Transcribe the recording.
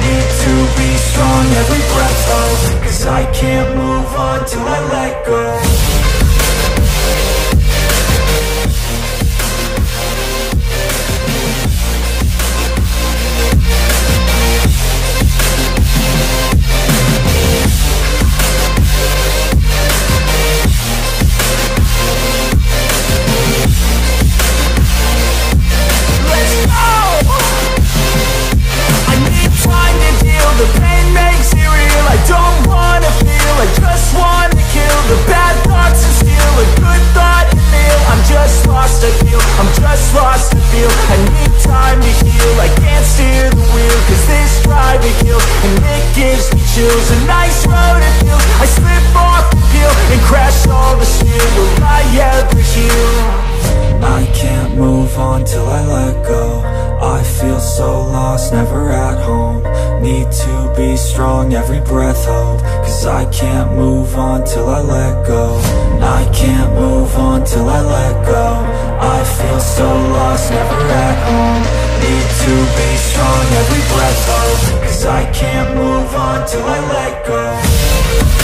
Need to be strong, every breath hold. Cause I can't move on till I let go. Never at home, need to be strong, every breath hold. Cause I can't move on till I let go. I can't move on till I let go. I feel so lost, never at home. Need to be strong, every breath hold. Cause I can't move on till I let go.